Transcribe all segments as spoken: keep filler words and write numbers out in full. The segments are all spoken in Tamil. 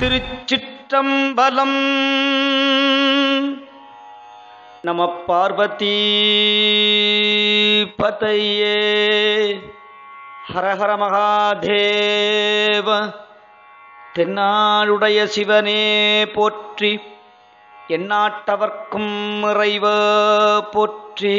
திருச்சிற்றம்பலம். நம பார்வதி பதையே. ஹரஹர மகாதேவ. தென்னாளுடைய சிவனே போற்றி. எந்நாட்டவர்க்கும் இறைவ போற்றி.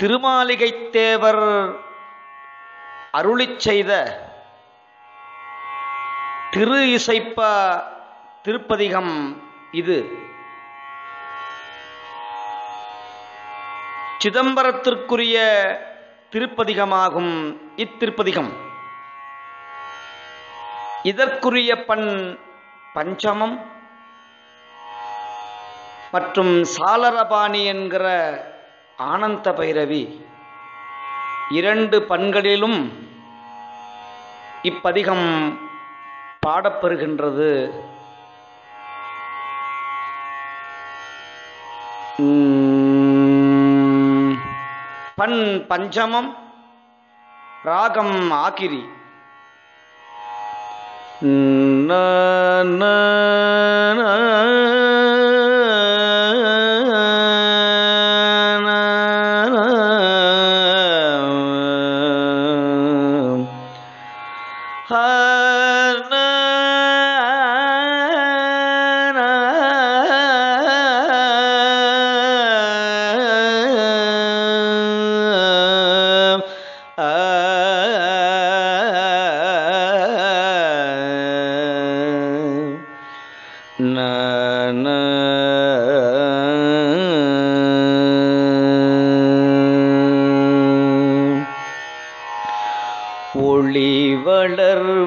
திருமாளிகைத் தேவர் அருளிச் செய்த திரு இசைப்ப திருப்பதிகம் இது. சிதம்பரத்திற்குரிய திருப்பதிகமாகும் இத்திருப்பதிகம். இதற்குரிய பண் பஞ்சமம் மற்றும் சாளரபாணி என்கிற ஆனந்த பைரவி இரண்டு பண்களிலும் இப்பதிகம் பாடப்பெறுகின்றது. பண் பஞ்சமம், ராகம் ஆகிரி.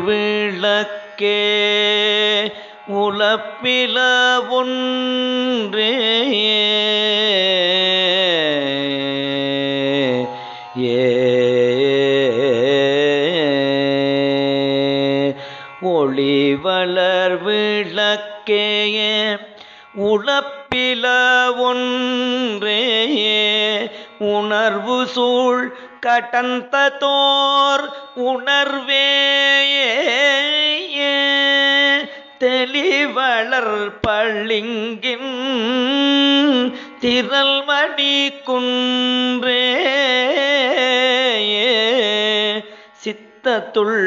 விளக்கே உலப்பில ஒன்றே ஒளி வளர் விளக்கே உலப்பில ஒன்றே உணர்வு சூழ் கடந்த தோர் உணர்வே தெளிவளர் பள்ளிங்கின் திரள்மணி குன்றே சித்தத்துள்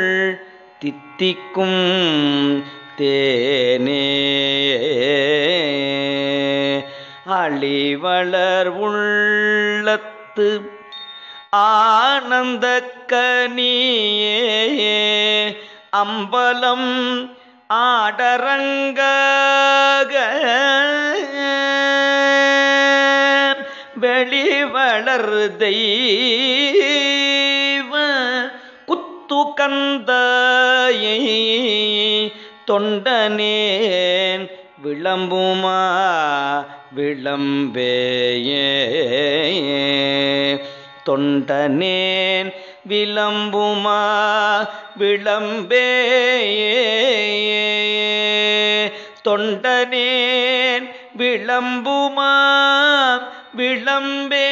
தித்திக்கும் தேனே அழிவளர் உள்ளத்து ஆனந்த கனியே அம்பலம் ஆடரங்க வெளிவளர் தெய்வ குத்துகந்தையை தொண்டனேன் விளம்புமா விளம்பேயே தொண்டனேன் விளம்புமா விளம்பே தொண்டனேன் விளம்புமா விளம்பே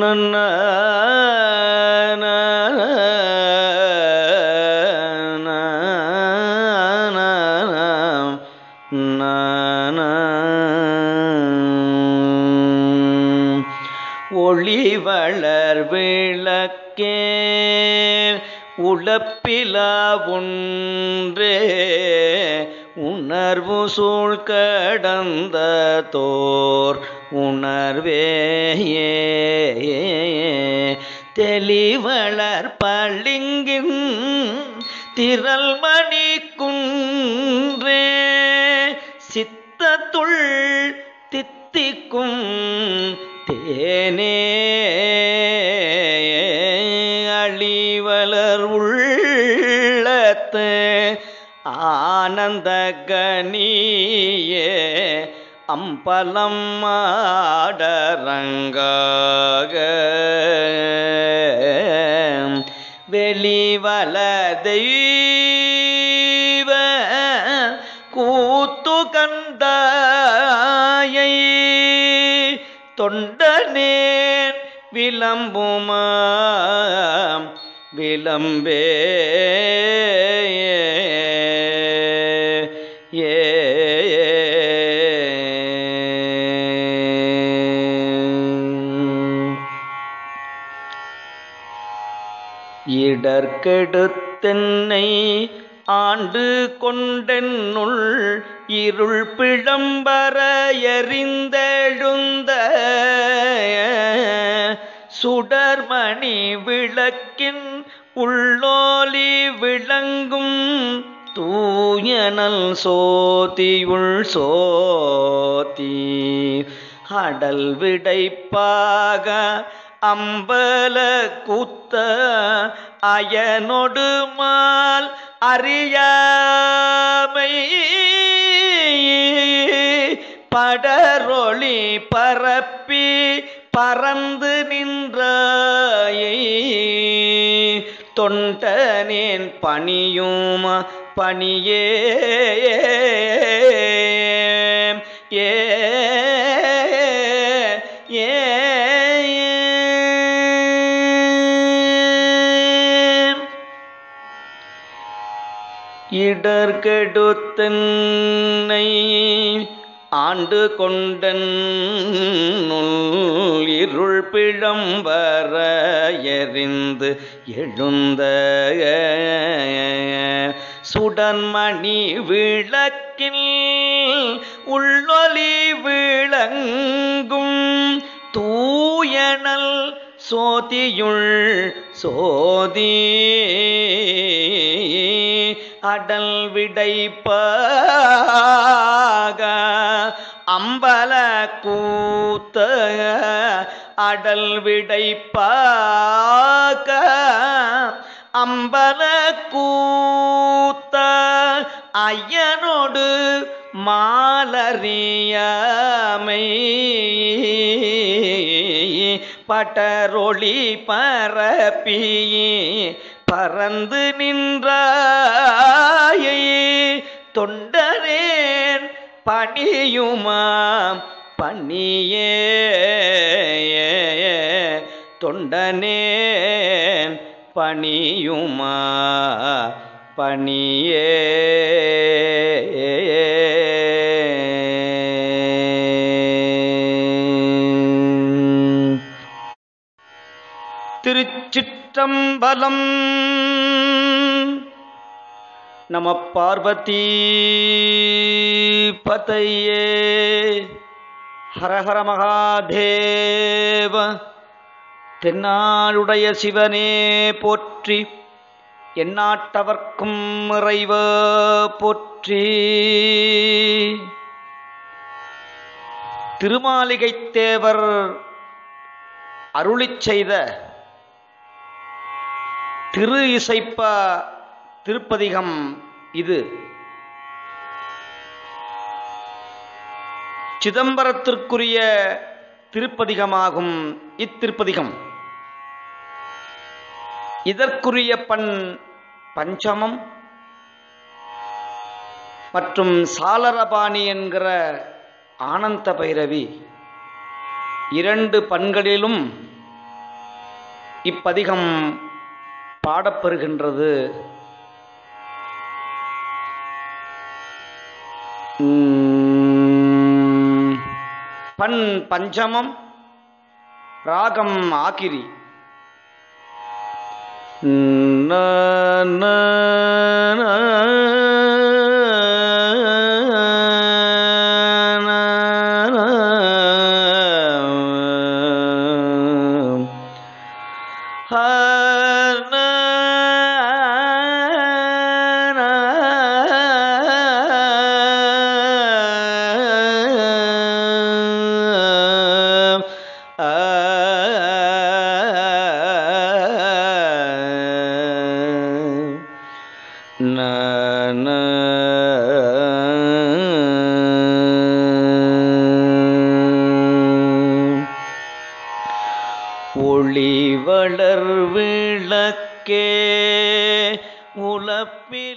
நன்னா ஒளிவளர் விளக்கே உலப்பிலா ஒன்றே உணர்வு சூழ் கடந்த தோர் உணர்வேயே தெளிவளர் பளிங்கின் திரள்மணி குன்றே சித்தத்துள் தித்திக்கும் தேனே அழிவளர் உள்ளத்து ஆனந்த கனியே அம்பலம் ஆடரங்காக வெளிவள தெய்வ கந்தாயை தொண்டனேன் விளம்புமாம் விளம்பே ஏ இடர்கெடுத்தென்னை ஆண்டு கொண்டென்னுள் இருள் பிழம்பர எறிந்தெழுந்த சுடர்மணி விளக்கின் உள்ளோலி விளங்கும் தூயனல் சோதியுள் சோதி அடல் விடைப்பாக அம்பல கூத்த அயனொடு மால் அறியாமை படரொளி பரப்பி பறந்து நின்றாயை தொண்டனேன் பணியும் பணியே ஏ இடர்கெடுத்தென்னை ஆண்டு கொண்டன் இருள் பிழம்பர எறிந்து எழுந்த சுடன்மணி விளக்கில் உள்ளொலி விளங்கும் தூயனல் சோதியுள் சோதி அடல் விடைப்பாக அம்பல கூத்த அடல் விடைப்பாக அம்பல கூத்த அயனோடு மாலறியாமை பட்டரொளி பரப்பி பறந்து நின்றாயை தொண்டரேன் பணியுமாம் பணியே தொண்டனேன் பணியுமா பணியே திருச்சிற்றம்பலம். நம பார்வதி பதையே. ஹரஹர மகாதேவ. தென்னாளுடைய சிவனே போற்றி. எந்நாட்டவர்க்கும் இறைவ போற்றி. திருமாளிகைத் தேவர் அருளிச் செய்த திரு இசைப்ப திருப்பதிகம் இது. சிதம்பரத்திற்குரிய திருப்பதிகமாகும் இத்திருப்பதிகம். இதற்குரிய பண் பஞ்சமம் மற்றும் சாளரபாணி என்கிற ஆனந்த பைரவி இரண்டு பண்களிலும் இப்பதிகம் பாடப்பெறுகின்றது. பண் பஞ்சமம், ராகம் ஆகிரி. ஒளி வளர் விளக்கே உலப்பி